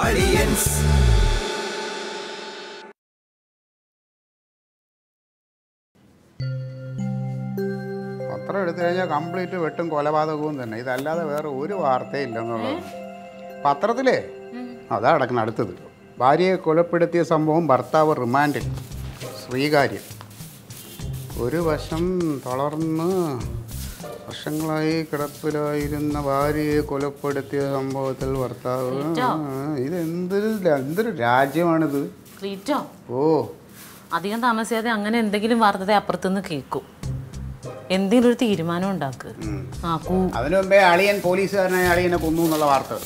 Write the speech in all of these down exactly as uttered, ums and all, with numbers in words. Aliens. പത്രം എടുത്തു കഴിഞ്ഞാൽ കംപ്ലീറ്റ് വെട്ടും കൊലപാതകവും തന്നെ, ഇതല്ലാതെ വേറെ ഒരു വാർത്തയില്ലെന്നുള്ളത്. പത്രത്തിലേ അതാ അടക്കുന്ന. അടുത്തത്, ഭാര്യയെ കൊലപ്പെടുത്തിയ സംഭവം, ഭർത്താവ് റിമാൻഡിൽ, ശ്രീകാര്യം. ഒരു വശം തളർന്ന് വർഷങ്ങളായി കിടപ്പിലായിരുന്ന ഭാര്യയെ കൊലപ്പെടുത്തിയ സംഭവത്തിൽ ഭർത്താവ്. ഇതെന്തൊരു എന്തൊരു രാജ്യമാണിത്. ഓ, അധികം താമസിയാതെ അങ്ങനെ എന്തെങ്കിലും വാർത്തയെ അപ്പുറത്തുനിന്ന് കേൾക്കും. എന്തെങ്കിലും ഒരു തീരുമാനം ഉണ്ടാക്കുക. അതിനു മുമ്പേ അളിയൻ പോലീസുകാരനായ അളിയനെ കൊന്നു എന്നുള്ള വാർത്ത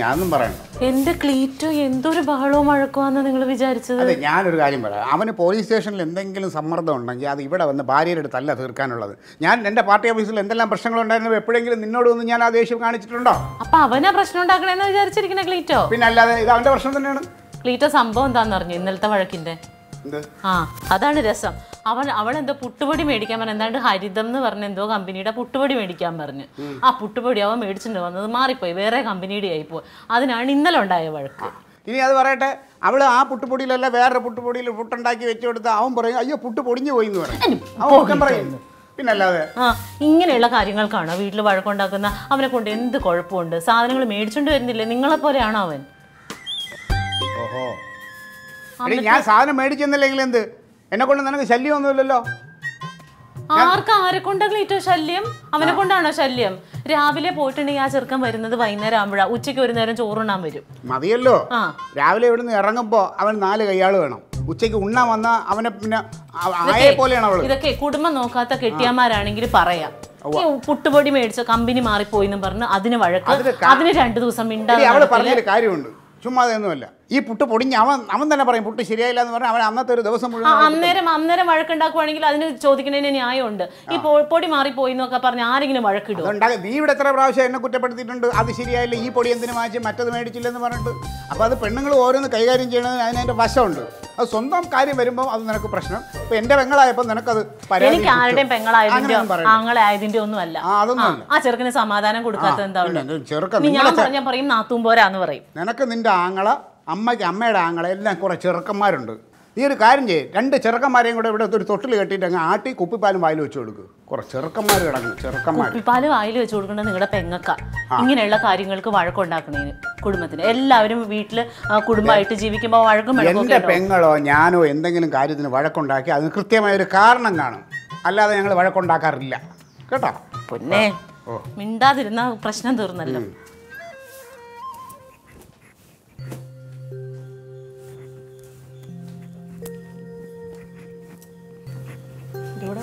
ഞാനൊന്നും പറയണ്ട. എന്റെ ക്ലീറ്റോ എന്തൊരു ബഹളവും വഴക്കുവാന്ന് നിങ്ങൾ വിചാരിച്ചത്? ഞാനൊരു കാര്യം പറയാം, അവന് പോലീസ് സ്റ്റേഷനിൽ എന്തെങ്കിലും സമ്മർദ്ദം ഉണ്ടെങ്കിൽ അത് ഇവിടെ വന്ന് ഭാര്യയുടെ അടുത്തല്ല തീർക്കാനുള്ളത്. ഞാൻ എന്റെ പാർട്ടി ഓഫീസിൽ എന്തെല്ലാം പ്രശ്നങ്ങളുണ്ടായിരുന്നു, എപ്പോഴെങ്കിലും നിന്നോട് വന്ന് ഞാൻ ആ ദേഷ്യം കാണിച്ചിട്ടുണ്ടോ? അപ്പൊ അവനാ പ്രശ്നം ഉണ്ടാക്കണെന്ന് വിചാരിച്ചിരിക്കുന്ന ക്ലീറ്റോ? പിന്നെ അല്ലാതെ ഇത് അവന്റെ പ്രശ്നം തന്നെയാണ്. ക്ലീറ്റോ സംഭവം എന്താന്ന് പറഞ്ഞു ഇന്നലത്തെ വഴക്കിന്റെ? ആ, അതാണ് രസം. അവൻ അവളെന്തോ പുട്ടുപൊടി മേടിക്കാൻ പറഞ്ഞു, എന്താണ്ട് ഹരിതം എന്ന് പറഞ്ഞ എന്തോ കമ്പനിയുടെ പുട്ടുപൊടി മേടിക്കാൻ പറഞ്ഞു. ആ പുട്ടുപൊടി അവൻ മേടിച്ചിട്ട് വന്നത് മാറിപ്പോയി, വേറെ കമ്പനിയുടെ ആയിപ്പോയി. അതിനാണ് ഇന്നലെ ഉണ്ടായ വഴക്ക്. ഇനി അത് പറയട്ടെ, അവൾ ആ പുട്ടുപൊടിയിലല്ല വേറെ പുട്ടുപൊടിയിൽ പുട്ടുണ്ടാക്കി വെച്ചു കൊടുത്ത് അവൻ പറയും അയ്യോ പുട്ട് പൊടിഞ്ഞു പോയി എന്ന് പറയും. പിന്നല്ലാതെ ആ ഇങ്ങനെയുള്ള കാര്യങ്ങൾക്കാണോ വീട്ടിൽ വഴക്കുണ്ടാക്കുന്ന? അവനെ കൊണ്ട് എന്ത് കുഴപ്പമുണ്ട്? സാധനങ്ങൾ മേടിച്ചോണ്ട് വരുന്നില്ലേ? നിങ്ങളെപ്പോലെയാണോ അവൻ? ഓഹോ, ഞാൻ സാധനം മേടിച്ചെന്നില്ലെങ്കിൽ എന്ത്? എന്നെ കൊണ്ട് നിനക്ക് ശല്യം ഒന്നുമില്ലല്ലോ. ആർക്കും ആരെ കൊണ്ടെങ്കിലും ഏറ്റവും ശല്യം അവനെ കൊണ്ടാണോ ശല്യം? രാവിലെ പോയിട്ടുണ്ടെങ്കിൽ ആ ചെറുക്കൻ വരുന്നത് വൈകുന്നേരം ആകുമ്പോഴാ. ഉച്ചയ്ക്ക് ഒരു നേരം ചോറുണ്ണാൻ വരും, മതിയല്ലോ. ആ, രാവിലെ ഇവിടുന്ന് ഇറങ്ങുമ്പോൾ അവൻ നാല് കയ്യാൾ വേണം. ഉച്ചയ്ക്ക് ഉണ്ണാൻ വന്നാൽ അവനെ പിന്നെ ആയെ പോലെയാണ് അവൾ. ഇതൊക്കെ കുടുംബം നോക്കാത്ത കെട്ടിയന്മാരാണെങ്കിൽ പറയാം, പുട്ടുപൊടി മേടിച്ച കമ്പനി മാറിപ്പോയി എന്ന് പറഞ്ഞ് അതിന് വഴക്ക്. അതിന് രണ്ടു ദിവസം മിണ്ടാതെ അവൾ പറഞ്ഞൊരു കാര്യമുണ്ട്, ചുമ്മാ അതൊന്നുമല്ല. ഈ പുട്ട് പൊടിഞ്ഞ് അവൻ അവൻ തന്നെ പറയും പുട്ട് ശരിയായില്ല എന്ന് പറഞ്ഞാൽ അവൻ അന്നത്തെ ഒരു ദിവസം മുഴുവൻ അന്നേരം അന്നേരം വഴക്കുണ്ടാക്കുവാണെങ്കിൽ അതിന് ചോദിക്കുന്നതിന് ന്യായമുണ്ട്. ഈ പൊടി മാറിപ്പോയി എന്നൊക്കെ പറഞ്ഞ് ആരെങ്കിലും വഴക്കിടും? നീ ഇവിടെ എത്ര പ്രാവശ്യം എന്നെ കുറ്റപ്പെടുത്തിയിട്ടുണ്ട്, അത് ശരിയായില്ല, ഈ പൊടി എന്തിനു വാങ്ങിച്ച് മറ്റത് മേടിച്ചില്ലെന്ന് പറഞ്ഞിട്ട്. അപ്പോൾ അത് പെണ്ണുങ്ങൾ ഓരോന്ന് കൈകാര്യം ചെയ്യണമെന്ന് അതിനതിൻ്റെ വശമുണ്ട്. അത് സ്വന്തം കാര്യം വരുമ്പോൾ അത് നിനക്ക് പ്രശ്നം. ഇപ്പൊ എന്റെ പെങ്ങളായപ്പോൾ നിനക്കത് എനിക്ക് ആരുടെയും പെങ്ങളായതിന്റെ ഒന്നും അല്ല. ആ ചെറുക്കന് സമാധാനം കൊടുക്കാത്തത് എന്താ? ഞാൻ പറയും നാത്തും പോരാന്ന് പറയും. നിനക്ക് നിന്റെ ആങ്ങള, അമ്മയ്ക്ക് അമ്മയുടെ ആങ്ങളെ, എല്ലാം കുറെ ചെറുക്കന്മാരുണ്ട്. നീ ഒരു കാര്യം ചെയ്യും, രണ്ട് ചെറുക്കന്മാരെയും കൂടെ ഇവിടെ ഒരു തൊട്ടിൽ കെട്ടിയിട്ട് അങ്ങ് ആട്ടി കുപ്പിപ്പാലും വായിൽ വെച്ച് കൊടുക്കുക. കുറെ ചെറുക്കന്മാർ കിടക്കുന്നു, ചെറുക്കന്മാർ കുപ്പിപ്പാലും വായിൽ വെച്ച് കൊടുക്കേണ്ടത് നിങ്ങളുടെ പെങ്ങക്ക. ഇങ്ങനെയുള്ള കാര്യങ്ങൾക്ക് വഴക്കുണ്ടാക്കണേന് കുടുംബത്തിന് എല്ലാവരും വീട്ടിൽ കുടുംബമായിട്ട് ജീവിക്കുമ്പോൾ വഴക്കും. എൻ്റെ പെങ്ങളോ ഞാനോ എന്തെങ്കിലും കാര്യത്തിന് വഴക്കുണ്ടാക്കി അതിന് കൃത്യമായൊരു കാരണം കാണും, അല്ലാതെ ഞങ്ങൾ വഴക്കുണ്ടാക്കാറില്ല കേട്ടോ. പിന്നെ മിണ്ടാതിരുന്ന പ്രശ്നം തീർന്നല്ലോ. ഇവിടെ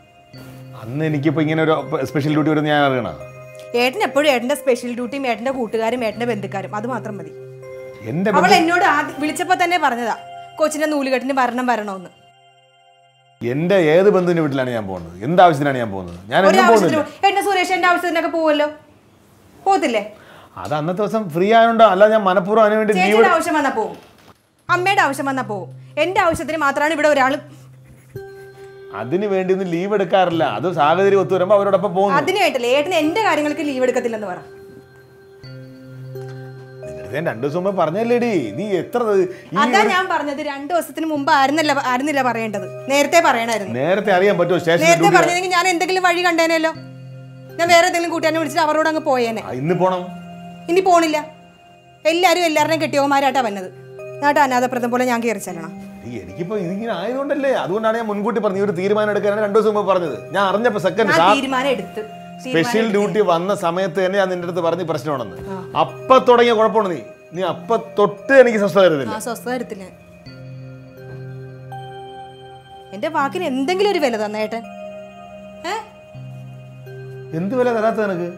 അന്ന് എനിക്കിപ്പോൾ ഇങ്ങനെ ഒരു സ്പെഷ്യൽ ഡ്യൂട്ടി വരുന്നത് ഞാൻ അറിയണം. ഏട്ടൻ എപ്പോഴും ഏട്ടൻ്റെ സ്പെഷ്യൽ ഡ്യൂട്ടിയും ഏട്ടൻ്റെ കൂട്ടുകാരും ഏട്ടൻ്റെ ബന്ധുക്കാരും, അത് മാത്രം മതി. എൻ്റെ അവൾ എന്നോട് വിളിച്ചപ്പോൾ തന്നെ പറഞ്ഞതാ കൊച്ചിൻ്റെ നൂലുകെട്ടിന് വരണം വരണമെന്ന്. എൻ്റെ ഏത് ബന്ധുവിൻ്റെ വീട്ടിലാണ് ഞാൻ പോകുന്നത്? എന്താവശ്യത്തിനാണ് ഞാൻ പോകുന്നത്? ഞാൻ ഏട്ടൻ്റെ സുരേഷ് എൻ്റെ ആവശ്യത്തിനൊക്കെ പോവല്ലോ, പോകത്തില്ലേ? അത് അന്നത്തെ ദിവസം ഫ്രീ ആയതുകൊണ്ടോ? അല്ല, ഞാൻ മനഃപൂർവ്വം അതിന് വേണ്ടി. ചേച്ചിയുടെ ആവശ്യം വന്നാൽ പോവും, അമ്മയുടെ ആവശ്യം വന്നാൽ പോവും. എൻ്റെ ആവശ്യത്തിന് മാത്രമാണ് ഇവിടെ ഒരാൾ. അതിന് വേണ്ടി ഒന്നും ലീവ് എടുക്കാറില്ല, അത് സാഹചര്യം ഒത്തു വരുമ്പോ അവരോടൊപ്പം പോകും. അതിനായിട്ടല്ലേ ഏട്ടൻ എന്റെ കാര്യങ്ങൾക്ക് ലീവ് എടുക്കത്തില്ലെന്ന് പറ. ഞാൻ രണ്ടു ദിവസം മുമ്പ് പറഞ്ഞല്ലേടി. നീ എത്ര അതാ ഞാൻ പറഞ്ഞത്, രണ്ടു ദിവസത്തിന് മുമ്പ് ആയിരുന്നല്ല ആയിരുന്നില്ല പറയേണ്ടത്, നേരത്തെ പറയണായിരുന്നു. നേരത്തെ അറിയാൻ പറ്റുമോ? നേരത്തെ പറഞ്ഞെങ്കിൽ ഞാൻ എന്തെങ്കിലും വഴി കണ്ടേനല്ലോ. ഞാൻ വേറെ എന്തെങ്കിലും കൂട്ടുകാരനെ വിളിച്ചിട്ട് അവരോട് അങ്ങ് പോയേനെ. ഇന്ന് പോണം? ഇനി പോണില്ല. എല്ലാരും എല്ലാവരുടെയും കെട്ടിയവന്മാരായിട്ടാ വന്നത്. എന്നിട്ട് അനാഥപ്രദം പോലെ ഞാൻ കയറി ചെല്ലണം. എനിക്കിപ്പോ ഇതിങ്ങനെ ആയതുകൊണ്ടല്ലേ, അതുകൊണ്ടാണ് ഞാൻ മുൻകൂട്ടി പറഞ്ഞത് ഒരു തീരുമാനം എടുക്കാനാണ് രണ്ടു ദിവസം മുമ്പ് പറഞ്ഞത്. ഞാൻ അറിഞ്ഞപ്പോ സെക്കൻഡ് സ്പെഷ്യൽ ഡ്യൂട്ടി വന്ന സമയത്ത് തന്നെ ഞാൻ നിന്റെ അടുത്ത് പറഞ്ഞ് പ്രശ്നമാണെന്ന്. അപ്പൊ തുടങ്ങിയ കുഴപ്പമാണ് നീ. നീ അപ്പൊ തൊട്ട് എനിക്ക് സ്വസ്ഥത തരുന്നില്ല. എന്റെ വാക്കിന് എന്തെങ്കിലും ഒരു വില തന്ന ഏട്ടൻ. എന്ത് വില തരാത്ത നിനക്ക്?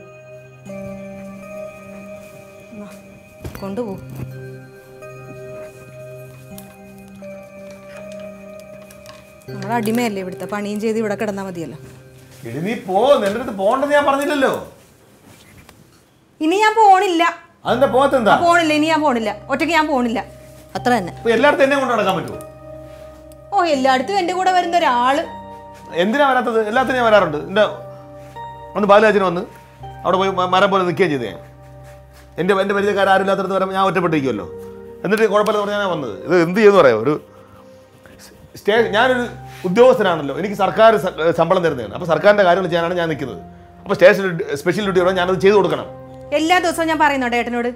കൊണ്ടുപോ. നമ്മൾ അടിമയല്ലേ ഇവിടുത്തെ, പണിയും ചെയ്ത് ഇവിടെ കിടന്നാൽ മതിയല്ലോ. നീ പോ, നിന്റെ അടുത്ത് പോകണ്ടെന്ന് ഞാൻ പറഞ്ഞില്ലല്ലോ. ഇനി ഞാൻ പോണില്ല. അതിന്റെ പോകത്തെന്താ? പോണില്ല, ഇനി ഞാൻ പോണില്ല, ഒറ്റയ്ക്ക് ഞാൻ പോണില്ല, അത്ര തന്നെ. എല്ലായിടത്തും എന്നെ കൊണ്ട് നടക്കാൻ പറ്റുമോ? ഓ, എല്ലായിടത്തും എന്റെ കൂടെ വരുന്ന ഒരാള്. എന്തിനാ വരാത്തത്? എല്ലാത്തിനും ഞാൻ വരാറുണ്ട്. എന്റെ ഒന്ന് ബാലരാജന് വന്ന് അവിടെ പോയി മരം പോലെ നിൽക്കുകയും ചെയ്തേ. എൻ്റെ എൻ്റെ പരിചയക്കാർ ആരും ഇല്ലാത്തടത്ത് വരാൻ ഞാൻ ഒറ്റപ്പെട്ടിരിക്കുമല്ലോ. എന്നിട്ട് കുഴപ്പമില്ല പറഞ്ഞാൽ വന്നത്. ഇത് എന്ത് ചെയ്യുമെന്ന് പറയാം. ഒരു സ്റ്റേ, ഞാനൊരു ഉദ്യോഗസ്ഥനാണല്ലോ, എനിക്ക് സർക്കാർ ശമ്പളം തരുന്നതാണ്. അപ്പോൾ സർക്കാരിൻ്റെ കാര്യങ്ങൾ ചെയ്യാനാണ് ഞാൻ നിൽക്കുന്നത്. അപ്പോൾ സ്റ്റേഷൻ സ്പെഷ്യൽ ഡ്യൂട്ടി പറഞ്ഞാൽ ഞാനത് ചെയ്തു കൊടുക്കണം. എല്ലാ ദിവസവും ഞാൻ പറയുന്നുണ്ട് ഏട്ടനോട്,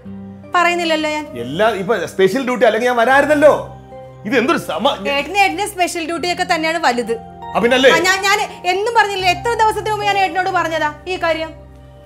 പറയുന്നില്ലല്ലോ ഞാൻ. എല്ലാ ഇപ്പൊ സ്പെഷ്യൽ ഡ്യൂട്ടി അല്ലെങ്കിൽ ഞാൻ വരാറുണ്ടല്ലോ. ഇത് എന്തൊരു ഏട്ടന് ഏട്ടന് സ്പെഷ്യൽ ഡ്യൂട്ടി ഒക്കെ തന്നെയാണ് വലുത്. ഞാൻ എന്നും പറഞ്ഞില്ല, എത്ര ദിവസത്തിന് മുമ്പ് ഞാൻ ഏട്ടനോട് പറഞ്ഞതാ ഈ കാര്യം,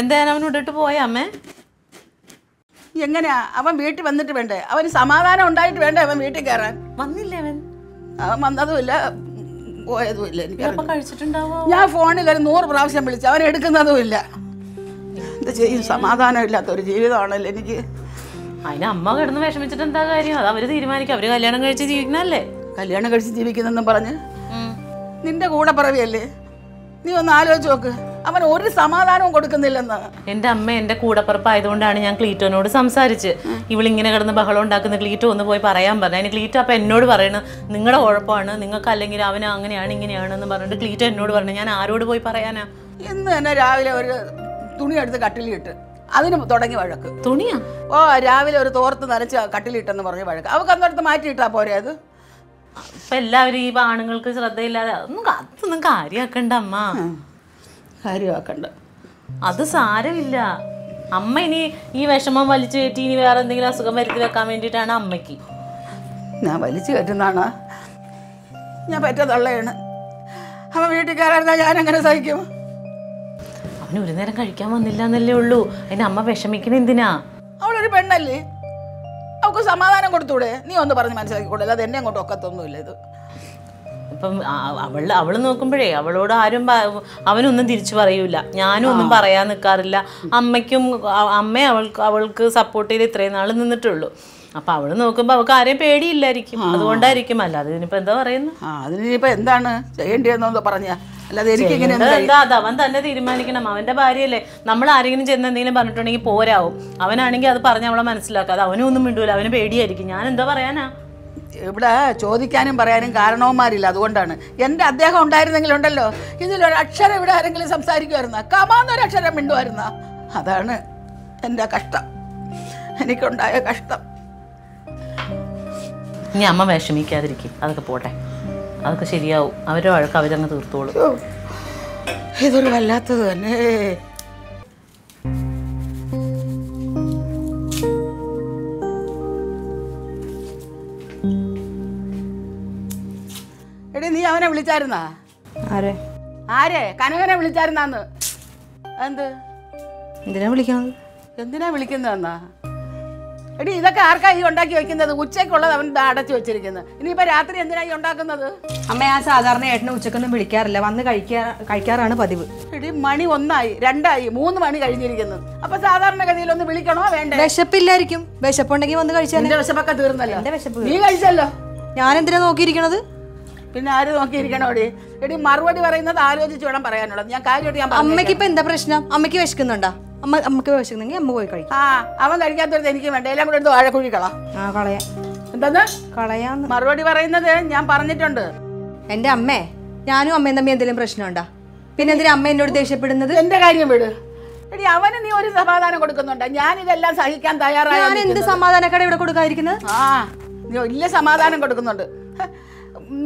എന്തായാലും അവൻ ഇട്ടിട്ട് പോയ അമ്മേ. എങ്ങനെയാ അവൻ വീട്ടിൽ വന്നിട്ട് വേണ്ടേ? അവന് സമാധാനം ഉണ്ടായിട്ട് വേണ്ടേ അവൻ വീട്ടിൽ കയറാൻ? വന്നില്ല അവൻ, അവൻ വന്നതുമില്ല പോയതും ഇല്ല. എനിക്ക് ഞാൻ ഫോണിൽ ഒരു നൂറ് പ്രാവശ്യം വിളിച്ചു, അവൻ എടുക്കുന്നതും ഇല്ല. എന്താ ചെയ്യും? സമാധാനം ഇല്ലാത്ത ഒരു ജീവിതമാണല്ലോ എനിക്ക്. അതിന് അമ്മ കിടന്ന് വിഷമിച്ചിട്ട് എന്താ കാര്യം? അത് അവര് തീരുമാനിക്കും. അവര് കല്യാണം കഴിച്ച് ജീവിക്കണല്ലേ. കല്യാണം കഴിച്ച് ജീവിക്കുന്നെന്നും പറഞ്ഞ് നിന്റെ കൂടെ പറവിയല്ലേ? നീ ഒന്ന് ആലോചിച്ച് നോക്ക്, അവൻ ഒരു സമാധാനവും കൊടുക്കുന്നില്ലെന്ന്. എന്റെ അമ്മ എന്റെ കൂടപ്പുറപ്പായതുകൊണ്ടാണ് ഞാൻ ക്ലീറ്റോനോട് സംസാരിച്ച്. ഇവളിങ്ങനെ കിടന്ന് ബഹളം ഉണ്ടാക്കുന്ന ക്ലീറ്റോ ഒന്ന് പോയി പറയാൻ പറഞ്ഞു. അതിന് ക്ലീറ്റോ അപ്പം എന്നോട് പറയണം, നിങ്ങളുടെ കുഴപ്പമാണ്, നിങ്ങൾക്ക് അല്ലെങ്കിൽ അവന് അങ്ങനെയാണ് ഇങ്ങനെയാണെന്ന് പറഞ്ഞിട്ട് ക്ലീറ്റോ എന്നോട് പറഞ്ഞു. ഞാൻ ആരോട് പോയി പറയാനാ? ഇന്ന് തന്നെ രാവിലെ ഒരു തുണിയെടുത്ത് കട്ടിലിട്ട് അതിന് തുടങ്ങി വഴക്ക്. തുണിയാ? ഓ, രാവിലെ ഒരു തോർത്ത് നനച്ച് കട്ടിലിട്ടെന്ന് പറഞ്ഞ് വഴക്ക്. അവർക്ക് അന്നേരത്ത് മാറ്റിയിട്ടാ പോരെ അത്. അപ്പം എല്ലാവരും ഈ ആണുങ്ങൾക്ക് ശ്രദ്ധയില്ലാതെ ഒന്നും അതൊന്നും കാര്യമാക്കണ്ട അമ്മ, കാര്യമാക്കണ്ട. അത് സാരമില്ല അമ്മ. ഇനി ഈ വിഷമം വലിച്ചു കയറ്റി ഇനി വേറെ എന്തെങ്കിലും അസുഖം വരുത്തി വെക്കാൻ വേണ്ടിയിട്ടാണ് അമ്മയ്ക്ക്. ഞാൻ വലിച്ചു കയറ്റുന്നതാണ്, ഞാൻ പറ്റത്തുള്ളതാണ്. അവൻ വീട്ടിൽ കയറാൻ ഞാൻ അങ്ങനെ സഹിക്കും? അവന് ഒരു നേരം കഴിക്കാൻ വന്നില്ല എന്നല്ലേ ഉള്ളൂ, അതിന് അമ്മ വിഷമിക്കണ എന്തിനാ? അവളൊരു പെണ്ണല്ലേ, അവൾക്ക് സമാധാനം കൊടുത്തൂടെ? നീ ഒന്ന് പറഞ്ഞ് മനസ്സിലാക്കി കൊടുക്കല്ല, അത് എന്നെ അങ്ങോട്ട് ഒക്കത്തൊന്നുമില്ല ഇത്. അപ്പം അവൾ അവൾ നോക്കുമ്പോഴേ അവളോട് ആരും അവനൊന്നും തിരിച്ചു പറയൂല, ഞാനും ഒന്നും പറയാൻ നിൽക്കാറില്ല. അമ്മയ്ക്കും അമ്മയെ അവൾക്ക് അവൾക്ക് സപ്പോർട്ട് ചെയ്ത് ഇത്രയും നാൾ നിന്നിട്ടുള്ളൂ. അപ്പം അവൾ നോക്കുമ്പോൾ അവൾക്ക് ആരെയും പേടിയില്ലായിരിക്കും, അതുകൊണ്ടായിരിക്കും. അല്ല അതിനിപ്പോൾ എന്താ പറയുന്നത്? അതിനിപ്പോൾ എന്താണ് ചെയ്യേണ്ടതെന്നോ പറഞ്ഞാൽ അല്ലാതെ എനിക്കിങ്ങനെ എന്താ? അത് അവൻ തന്നെ തീരുമാനിക്കണം, അവൻ്റെ ഭാര്യയല്ലേ. നമ്മൾ ആരെങ്കിലും ചെന്ന് എന്തെങ്കിലും പറഞ്ഞിട്ടുണ്ടെങ്കിൽ പോരാവും, അവനാണെങ്കിൽ അത് പറഞ്ഞ് അവളെ മനസ്സിലാക്കാതെ അവനൊന്നും മിണ്ടൂല, അവന് പേടിയായിരിക്കും. ഞാൻ എന്താ പറയാനാ? ഇവിടെ ചോദിക്കാനും പറയാനും കാരണവന്മാരില്ല, അതുകൊണ്ടാണ്. എൻ്റെ അദ്ദേഹം ഉണ്ടായിരുന്നെങ്കിലുണ്ടല്ലോ ഇതിലൊരക്ഷരം ഇവിടെ ആരെങ്കിലും സംസാരിക്കുമായിരുന്ന, കമാന്നൊരക്ഷരം മിണ്ടുമായിരുന്ന. അതാണ് എൻ്റെ കഷ്ടം, എനിക്കുണ്ടായ കഷ്ടം. ഇനി അമ്മ വിഷമിക്കാതിരിക്കും, അതൊക്കെ പോട്ടെ, അതൊക്കെ ശരിയാവും. അവരുടെ വഴക്ക് അവരങ്ങ് തീർത്തോളൂ. ഇതൊരു വല്ലാത്തത് തന്നെ. എടീ, നീ അവനെ വിളിച്ചായിരുന്നാ? ആരെ? ആരെ? കനകനെ വിളിച്ചായിരുന്നാന്ന്? എന്ത്? എന്തിനാ വിളിക്കുന്നത്? എന്തിനാ വിളിക്കുന്നതെന്നാ? എടീ, ഇതൊക്കെ ആർക്കാ ഈ ഉണ്ടാക്കി വെക്കുന്നത്? ഉച്ചയ്ക്കുള്ളത് അവൻ അടച്ചു വെച്ചിരിക്കുന്നത്, ഇനിയിപ്പോ രാത്രി എന്തിനാ ഈ ഉണ്ടാക്കുന്നത്? അമ്മ, ആ സാധാരണ ഏട്ടനെ ഉച്ചക്കൊന്നും വിളിക്കാറില്ല, വന്ന് കഴിക്കാ കഴിക്കാറാണ് പതിവ്. എടീ, മണി ഒന്നായി, രണ്ടായി, മൂന്ന് മണി കഴിഞ്ഞിരിക്കുന്നു. അപ്പൊ സാധാരണഗതിയിൽ ഒന്ന് വിളിക്കണോ വേണ്ട? വിശപ്പില്ലായിരിക്കും, വിശപ്പുണ്ടെങ്കിൽ വന്ന് കഴിച്ചാൽ. വിശപ്പൊക്കെ തീർന്നല്ലോ? എന്റെ വിശപ്പ് നീ കഴിച്ചല്ലോ, ഞാനെന്തിനാ നോക്കിയിരിക്കണത്? പിന്നെ ആര് നോക്കിയിരിക്കണോടി? എടി, മറുപടി പറയുന്നത് ആലോചിച്ച് വേണം പറയാനുള്ളത്. ഞാൻ കാര്യമായിട്ട് ഞാൻ അമ്മയ്ക്ക് ഇപ്പം എന്താ പ്രശ്നം? അമ്മയ്ക്ക് വിശക്കുന്നുണ്ടോ? അമ്മ അമ്മക്ക് വിശക്കുന്നെങ്കിൽ അമ്മ പോയി കഴിക്കും. ആ, അവൻ കഴിക്കാത്തവരത് എനിക്ക് വേണ്ട, എല്ലാം കൂടെ എടുത്ത് വാഴക്കുഴി കളാം. ആ, കളയാം. എന്താ കളയാന്ന് മറുപടി പറയുന്നത്? ഞാൻ പറഞ്ഞിട്ടുണ്ട് എൻ്റെ അമ്മേ, ഞാനും അമ്മയും തമ്മി എന്തെങ്കിലും പ്രശ്നമുണ്ടോ? പിന്നെ എന്തിനാ അമ്മ എന്നോട് ദേഷ്യപ്പെടുന്നത്? എൻ്റെ കാര്യം വിട്. എടി, അവന് നീ ഒരു സമാധാനം കൊടുക്കുന്നുണ്ടോ? ഞാൻ ഇതെല്ലാം സഹിക്കാൻ തയ്യാറായി. ഞാൻ എന്ത് സമാധാനക്കാരെ ഇവിടെ കൊടുക്കാതിരിക്കുന്നത്? ആ, ഇല്ല, സമാധാനം കൊടുക്കുന്നുണ്ട്.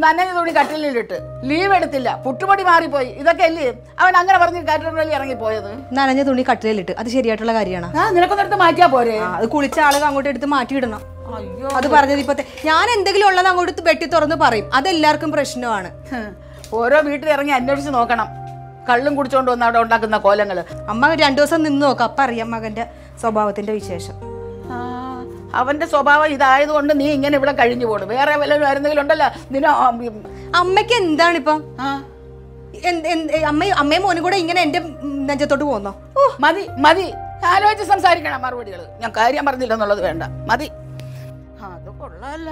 നനഞ്ഞ തുണി കട്ടിലിലിട്ട് ലീവ് എടുത്തില്ല, പുട്ടുപടി മാറിപ്പോയി, ഇതൊക്കെ അല്ലേ അവൻ അങ്ങനെ പറഞ്ഞ് കാറ്ററിംഗ് ഇറങ്ങിപ്പോയത്. നനഞ്ഞ തുണി കട്ടിലിലിട്ട് അത് ശരിയായിട്ടുള്ള കാര്യമാണ്. ആ നിനക്കൊന്നെടുത്ത് മാറ്റിയാ പോരെ, അത് കുളിച്ച ആളുകൾ അങ്ങോട്ട് എടുത്ത് മാറ്റിയിടണം. അയ്യോ അത് പറഞ്ഞത് ഇപ്പത്തെ ഞാൻ എന്തെങ്കിലും ഉള്ളത് അങ്ങോട്ട് വെട്ടി തുറന്ന് പറയും, അതെല്ലാവർക്കും പ്രശ്നമാണ്. ഓരോ വീട്ടിൽ ഇറങ്ങി അന്വേഷിച്ച് നോക്കണം, കള്ളും കുടിച്ചോണ്ട് വന്ന് അവിടെ ഉണ്ടാക്കുന്ന കോലങ്ങള്. അമ്മ രണ്ടു ദിവസം നിന്ന് നോക്കാം, അപ്പൊ അറിയാം മകന്റെ സ്വഭാവത്തിന്റെ വിശേഷം. അവന്റെ സ്വഭാവം ഇതായത് കൊണ്ട് നീ ഇങ്ങനെ ഇവിടെ കഴിഞ്ഞു പോണു, വേറെ വല്ലതും ആയിരുന്നെങ്കിലും ഉണ്ടല്ലോ. അമ്മയ്ക്ക് എന്താണ് ഇപ്പം അമ്മയും അമ്മയും മോനും കൂടെ ഇങ്ങനെ എന്റെ നെഞ്ചത്തോട്ട് പോന്നോ? മതി മതി, ആലോചിച്ച് സംസാരിക്കണം മറുപടികൾ. ഞാൻ കാര്യം പറഞ്ഞില്ലെന്നുള്ളത് വേണ്ട, മതി. അത് കൊള്ളാല്ല.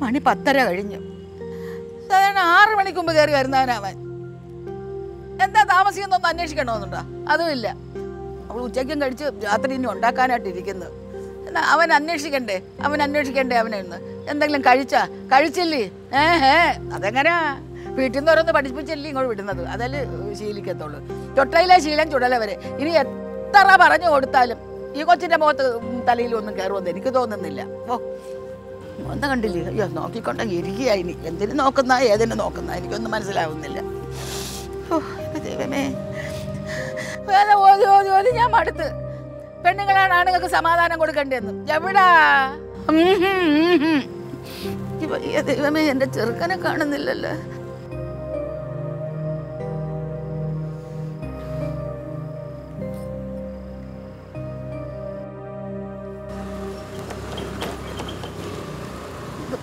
മണി പത്തര കഴിഞ്ഞു, സാധാരണ ആറ് മണിക്ക് മുമ്പ് കയറി വരുന്നവനാവൻ. എന്താ താമസിക്കുന്നൊന്ന് അന്വേഷിക്കണമെന്നുണ്ടോ? അതുമില്ല, അവൾ ഉച്ചയ്ക്കും കഴിച്ച് രാത്രി ഇനി ഉണ്ടാക്കാനായിട്ടിരിക്കുന്നത്. എന്നാ അവൻ അന്വേഷിക്കണ്ടേ, അവൻ അന്വേഷിക്കണ്ടേ അവനെ ഒന്ന് എന്തെങ്കിലും കഴിച്ചാ? കഴിച്ചില്ലേ? ഏഹ് ഏ അതെങ്ങനെയാ വീട്ടിൽ നിന്ന് ഓരോന്ന് പഠിപ്പിച്ചില്ലേ ഇങ്ങോട്ട് വിടുന്നത്? അതല്ലേ ശീലിക്കത്തുള്ളൂ. ചൊട്ടയിലെ ശീലം ചുടല വരെ. ഇനി എത്ര പറഞ്ഞു കൊടുത്താലും ഈ കൊച്ചിൻ്റെ മുഖത്ത് തലയിലൊന്നും കയറുമെന്ന് എനിക്ക് തോന്നുന്നില്ല. ഓ എന്താ കണ്ടില്ലേ, അയ്യോ നോക്കിക്കൊണ്ടെങ്കിൽ ഇരിക്കുകയായി. എന്തിനു നോക്കുന്ന ഏതിനു നോക്കുന്ന എനിക്കൊന്നും മനസ്സിലാവുന്നില്ല. ദൈവമേ, വേറെ ഓതി ഓതി ഓതി ഞാൻ മടുത്ത്. പെണ്ണുങ്ങളാണ് ആണുങ്ങൾക്ക് സമാധാനം കൊടുക്കേണ്ടതെന്ന് എവിടാ? ദൈവമേ, എൻ്റെ ചെറുക്കനെ കാണുന്നില്ലല്ലോ.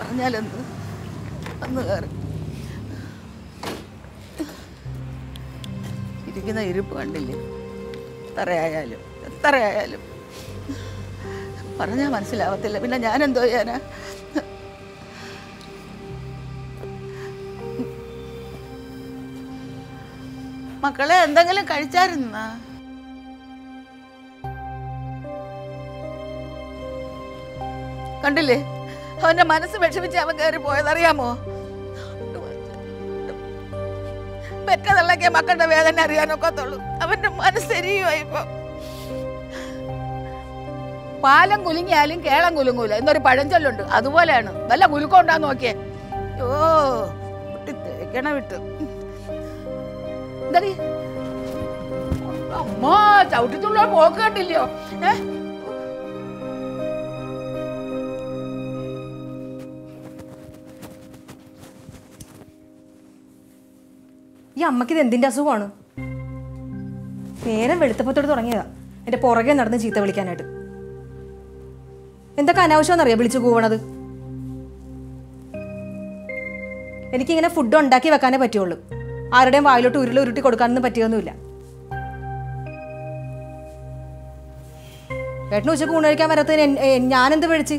പറഞ്ഞാലെന്ത് വന്ന് കയറി ഇരിക്കുന്ന ഇരിപ്പ് കണ്ടില്ലേ? എത്രയായാലും എത്രയായാലും പറഞ്ഞാൽ മനസ്സിലാവത്തില്ല. പിന്നെ ഞാനെന്തോ ചെയ്യാനാ? മക്കളെ എന്തെങ്കിലും കഴിച്ചായിരുന്നാ? കണ്ടില്ലേ അവന്റെ മനസ്സ് വിഷമിച്ച് അവൻ കയറി പോയതറിയാമോ? പെറ്റതള്ളക്കെ മക്കളുടെ വേദന അറിയാനൊക്കത്തുള്ളൂ. അവന്റെ മനസ്സെരിയോ? ഇപ്പൊ പാലം കുലുങ്ങിയാലും കേളം കുലുങ്ങൂല എന്നൊരു പഴഞ്ചൊല്ലുണ്ട്, അതുപോലെയാണ്. വല്ല കുലുക്കോണ്ടാന്ന് നോക്കിയേ. ഓ തേക്കണ വിട്ടു എന്താ അമ്മ ചവിട്ടിച്ചുള്ള പോക്കട്ടില്ലയോ? ഏഹ് ഈ അമ്മക്ക് ഇത് എന്തിൻ്റെ അസുഖമാണ്? നേരം വെളുത്തപ്പത്തോട് തുടങ്ങിയതാ എൻ്റെ പുറകെ നടന്ന് ചീത്ത വിളിക്കാനായിട്ട്. എന്തൊക്കെ അനാവശ്യമെന്നറിയാം വിളിച്ചു കൂവണത്. എനിക്കിങ്ങനെ ഫുഡ് ഉണ്ടാക്കി വെക്കാനേ പറ്റുള്ളൂ, ആരുടെയും വായിലോട്ട് ഉരുള് ഉരുട്ടി കൊടുക്കാനൊന്നും പറ്റിയൊന്നുമില്ല. ഏട്ടന് ഉച്ചക്ക് ഊണ് കഴിക്കാൻ വരാത്തതിന് ഞാനെന്ത് വിളിച്ച്?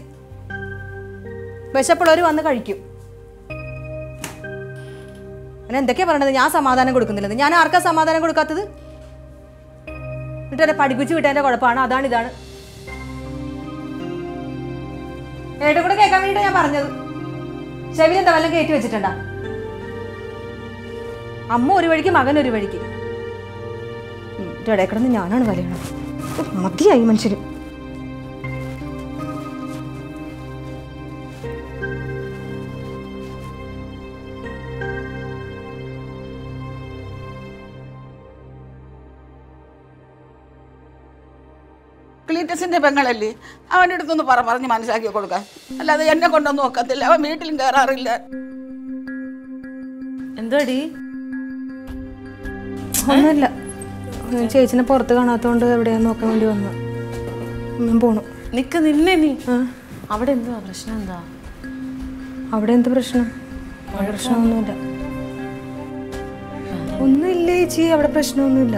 വിശപ്പുള്ളവർ വന്ന് കഴിക്കും. അങ്ങനെ എന്തൊക്കെയാ പറയണത്? ഞാൻ സമാധാനം കൊടുക്കുന്നില്ലെന്ന്. ഞാൻ ആർക്കാ സമാധാനം കൊടുക്കാത്തത്? വീട്ടുകാരെ പഠിപ്പിച്ച് വിട്ടതിന്റെ കുഴപ്പമാണ്, അതാണ് ഇതാണ്. ഏട്ടൻ കൂടെ കേൾക്കാൻ വേണ്ടി ഞാൻ പറഞ്ഞത് ചെവിയിൽ എന്താ വല്ലതും കയറ്റി വെച്ചിട്ടുണ്ടാ? അമ്മ ഒരു വഴിക്ക് മകൻ ഒരു വഴിക്ക്, ഇടയിൽ കിടന്ന് ഞാനാണ് വലയണം. മതിയായി മനുഷ്യര്. ക്ലീറ്റസിന്റെ പെങ്ങളല്ലേ, അവൻ്റെ അടുത്തൊന്ന് പറ പറഞ്ഞ് മനസ്സിലാക്കി കൊടുക്കാൻ, അല്ലാതെ എന്നെ കൊണ്ടൊന്നും നോക്കത്തില്ല. അവൻ വീട്ടിലും കയറാറില്ല. എന്തോടി? ഒന്നുമില്ല, ചേച്ചിനെ പുറത്ത് കാണാത്തോണ്ട് എവിടെയാ നോക്കാൻ വേണ്ടി വന്നു. ഞാൻ പോണു. നിക്ക് നിന്നെ നീ അവിടെ എന്തുവാ പ്രശ്നം? എന്താ അവിടെ എന്ത് പ്രശ്നം? അവിടെ പ്രശ്നമൊന്നുമില്ല, ഒന്നുമില്ല ചേച്ചി, അവിടെ പ്രശ്നമൊന്നുമില്ല.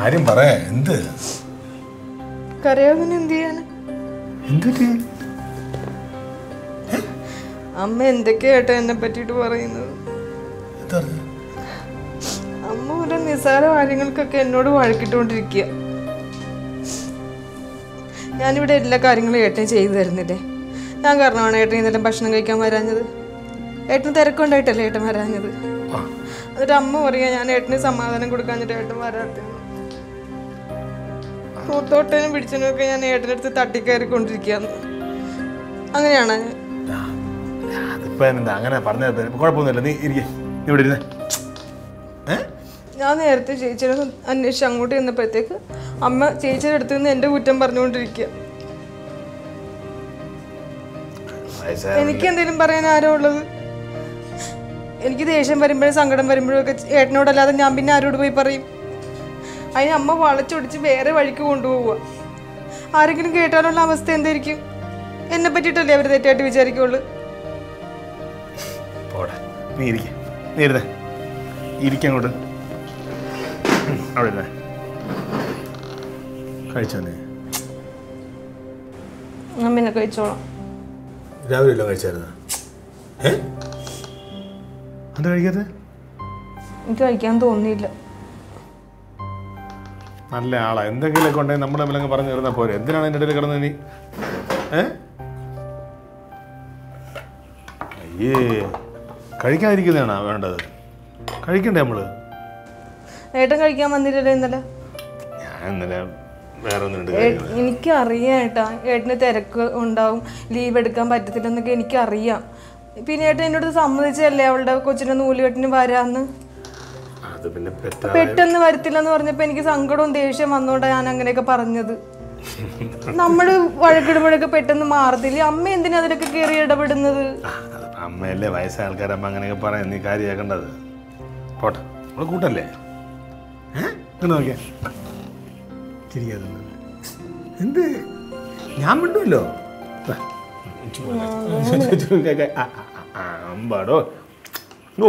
കാര്യം പറയാ എന്ത് കരയാൻ എന്ത് ചെയ്യാൻ? അമ്മ എന്തൊക്കെയായിട്ടാ എന്നെ പറ്റിട്ട് പറയുന്നത്? അമ്മ ഒരു നിസാര കാര്യങ്ങൾക്കൊക്കെ എന്നോട് വഴക്കിട്ടുകൊണ്ടിരിക്കുക. ഞാനിവിടെ എല്ലാ കാര്യങ്ങളും ഏട്ടൻ ചെയ്തു തരുന്നില്ലേ? ഞാൻ കാരണമാണ് ഏട്ടൻ ഇതെല്ലാം ഭക്ഷണം കഴിക്കാൻ വരാഞ്ഞത്. ഏട്ടന് തിരക്കുണ്ടായിട്ടല്ലേ ഏട്ടൻ വരാഞ്ഞത്? എന്നിട്ട് അമ്മ പറയാ ഞാൻ ഏട്ടന് സമാധാനം കൊടുക്കാഞ്ഞിട്ട് ഏട്ടൻ വരാത്തത്. കൂത്തോട്ടനും പിടിച്ചതിനൊക്കെ ഞാൻ ഏട്ടൻ്റെ അടുത്ത് തട്ടിക്കയറിക്കൊണ്ടിരിക്കുകയാണ്. അങ്ങനെയാണ് ഞാൻ നേരത്തെ ചേച്ചിയുടെ അന്വേഷിച്ച് അങ്ങോട്ട് ചെന്നപ്പോഴത്തേക്ക് അമ്മ ചേച്ചിയുടെ അടുത്ത് നിന്ന് എന്റെ കുറ്റം പറഞ്ഞുകൊണ്ടിരിക്കുക. എനിക്ക് എന്തെങ്കിലും പറയാൻ ആരോ ഉള്ളത്? എനിക്ക് ദേഷ്യം വരുമ്പോഴും സങ്കടം വരുമ്പോഴും ഒക്കെ ഏട്ടനോടല്ലാതെ ഞാൻ പിന്നെ ആരോട് പോയി പറയും? അതിന് അമ്മ വളച്ചൊടിച്ച് വേറെ വഴിക്ക് കൊണ്ടുപോവുക. ആരെങ്കിലും കേട്ടാലുള്ള അവസ്ഥ എന്തായിരിക്കും? എന്നെ പറ്റിയിട്ടല്ലേ അവർ തെറ്റായിട്ട് വിചാരിക്കുള്ളൂ. എനിക്ക് കഴിക്കാൻ തോന്നിയില്ല. നല്ല ആളാ, എന്തെങ്കിലുമൊക്കെ ഉണ്ടെങ്കിൽ നമ്മുടെ തമ്മിലൊക്കെ പറഞ്ഞു തീർന്നാൽ പോരെ. എന്തിനാണ് എൻ്റെ ഇടയിൽ കിടന്നത് നീ? ഏ കഴിക്കാതിരിക്കുന്നതാണോ വേണ്ടത്? കഴിക്കണ്ടേ നമ്മള്? ഏട്ടൻ കഴിക്കാൻ വന്നില്ലല്ലോ ഇന്നലെ. ഞാൻ ഇന്നലെ വേറെ ഒന്നും എനിക്കറിയാം ഏട്ടാ, ഏട്ടന് തിരക്ക് ഉണ്ടാവും, ലീവ് എടുക്കാൻ പറ്റത്തില്ലെന്നൊക്കെ എനിക്കറിയാം. പിന്നെ ഏട്ടൻ എന്നോട് സമ്മതിച്ചല്ലേ അവളുടെ കൊച്ചിൻ്റെ നൂലുകെട്ടിന് വരാന്ന്? പെട്ടെന്ന് വരത്തില്ലെന്ന് പറഞ്ഞപ്പോ എനിക്ക് സങ്കടവും ദേഷ്യം വന്നോണ്ടാ ഞാൻ അങ്ങനെയൊക്കെ പറഞ്ഞത്. നമ്മള് വഴക്കിടുമ്പോഴൊക്കെ പെട്ടെന്ന് മാറത്തില്ലേ? അമ്മ എന്തിനാ അതിലൊക്കെ കയറി ഇടപെടുന്നത്? അമ്മയല്ലേ, വയസ്സായ ആൾക്കാരമ്മ അങ്ങനെയൊക്കെ പറയാം. നീ കാര്യമാക്കണ്ടത് പോട്ടെ, നമ്മള് കൂട്ടല്ലേ? എന്ത് ഞാൻ മിണ്ടുമല്ലോ അമ്പാടോ. ഓ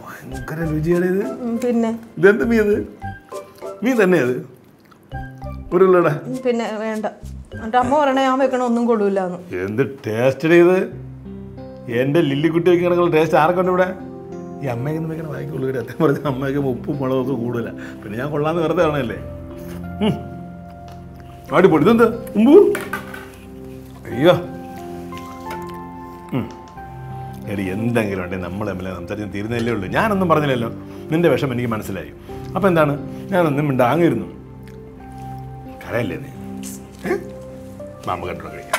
ഭയങ്കര രുചിയാണ് ഇത്. പിന്നെ ഇതെന്ത് മീ? ഇത് മീ തന്നെ അത് ഉരുളട. പിന്നെ വേണ്ട, അമ്മ പറയണേ ഞാൻ വെക്കണ ഒന്നും കൊള്ളൂല. എന്ത് ടേസ്റ്റ് ഇത്? എൻ്റെ ലില്ലിക്കുട്ടി വെക്കണ ടേസ്റ്റ് ആർക്കുണ്ട് ഇവിടെ? ഈ അമ്മയൊന്നും വെക്കണ വായിക്കുള്ളൂ. അത്യം പറഞ്ഞ അമ്മയൊക്കെ ഉപ്പും മുളകൊക്കെ കൂടുതല. പിന്നെ ഞാൻ കൊള്ളാന്ന് വെറുതെ ആണല്ലേ? അടിപൊളി. ഇതെന്ത് ഉമ്പൂ? അയ്യോ എടി, എന്തെങ്കിലും ഉണ്ടെങ്കിൽ നമ്മൾ തമ്മിൽ സംസാരിച്ച് തീരുന്നതല്ലേ ഉള്ളൂ. ഞാനൊന്നും പറഞ്ഞില്ലല്ലോ, നിൻ്റെ വിഷം എനിക്ക് മനസ്സിലായി. അപ്പം എന്താണ് ഞാനൊന്നും മിണ്ടാങ്ങിരുന്നു. കരയല്ലേ നീ? മാമ കണ്ടോ കഴിക്കാം.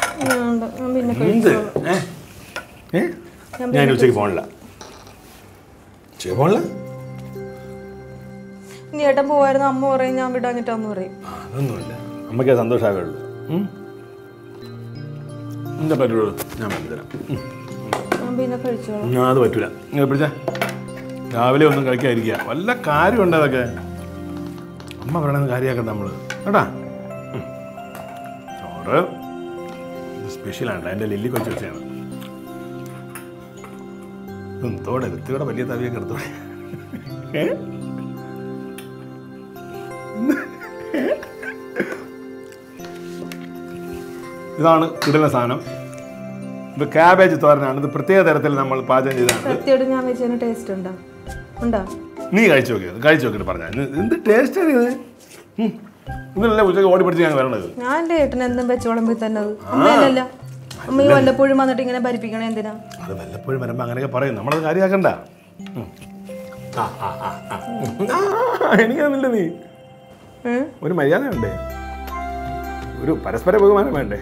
ഞാൻ ഉച്ചയ്ക്ക് പോണില്ല. ഉച്ചയ്ക്ക് പോണില്ല ഇനി. ഏട്ടൻ പോവായിരുന്നു അമ്മ പറയും ഞാൻ വിടാഞ്ഞിട്ടാന്ന് പറയും. അതൊന്നുമില്ല, അമ്മയ്ക്ക് അത് സന്തോഷമാകുള്ളൂ. എന്താ പറ്റുള്ളൂ ഞാൻ പറഞ്ഞു തരാം. പിന്നെ കഴിച്ചോളൂ. ഞാൻ അത് പറ്റൂല. നിങ്ങൾ പിടിച്ചാ രാവിലെ ഒന്നും കഴിക്കാതിരിക്കുക. വല്ല കാര്യമുണ്ട് അതൊക്കെ. അമ്മ പറയണത് കാര്യമാക്കണ്ട നമ്മൾ കേട്ടാ. ചോറ് സ്പെഷ്യലാണ്, എൻ്റെ ലില്ലി കൊച്ചു വെച്ചാണ്. തോടെ വൃത്തിയോടെ വലിയ തവിയൊക്കെ എടുത്തോടെ. ഇതാണ് കിടല സാധനം. ഇത് കാബേജ് തോരനാണ്. ഇത് പ്രത്യേക തരത്തിൽ നമ്മൾ പാചകം ചെയ്താണ്. നീ കഴിച്ചു നോക്കിയത് കഴിച്ചു നോക്കിയിട്ട് പറഞ്ഞ എന്ത് ടേസ്റ്റ് ആണ് ഇത്. ഇന്നല്ലേ ഉച്ചക്ക് ഓടി പിടിച്ച് ഞാൻ വരണത്. ഞാനെൻ്റെ ഏട്ടൻ എന്തും വെച്ചോളം പോയി തന്നെ. അമ്മ ഈ വല്ലപ്പോഴും വന്നിട്ട് ഇങ്ങനെ ഭരിപ്പിക്കണേ എന്തിനാ? അത് വല്ലപ്പോഴും വരുമ്പോ അങ്ങനെയൊക്കെ പറയും. നമ്മളത് കാര്യമാക്കണ്ട. എനിക്കറിയില്ല. നീ ഒരു മര്യാദ വേണ്ടേ, ഒരു പരസ്പര ബഹുമാനം വേണ്ടേ?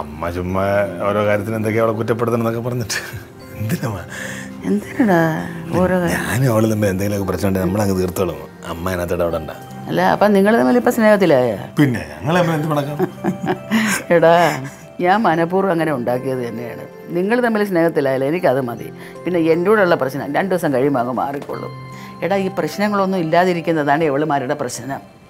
അമ്മ ചുമ്മാ ഓരോ കാര്യത്തിന് എന്തൊക്കെയാ അവളെ കുറ്റപ്പെടുത്തണം എന്നൊക്കെ പറഞ്ഞിട്ട്. എന്തിനാ എന്തിനാ ഓരോ ഞാനും അവള് തമ്മിൽ എന്തെങ്കിലുമൊക്കെ പ്രശ്നം നമ്മളങ്ങ് തീർത്തോളും. അമ്മ അതിനകത്തോടെ അവിടെ ഉണ്ടാകും. അല്ല, അപ്പം നിങ്ങൾ തമ്മിൽ ഇപ്പം സ്നേഹത്തിലായ? പിന്നെ ഞങ്ങൾ എന്ത് പണക്കാം. എടാ, ഞാൻ മനഃപൂർവ്വം അങ്ങനെ ഉണ്ടാക്കിയത് തന്നെയാണ്. നിങ്ങൾ തമ്മിൽ സ്നേഹത്തിലായാലും എനിക്കത് മതി. പിന്നെ എൻ്റെ കൂടെ ഉള്ള പ്രശ്നം രണ്ടു ദിവസം കഴിയുമ്പോൾ അങ്ങ് മാറിക്കൊള്ളും. എടാ, ഈ പ്രശ്നങ്ങളൊന്നും ഇല്ലാതിരിക്കുന്നതാണ് ഇവളുമാരുടെ പ്രശ്നം.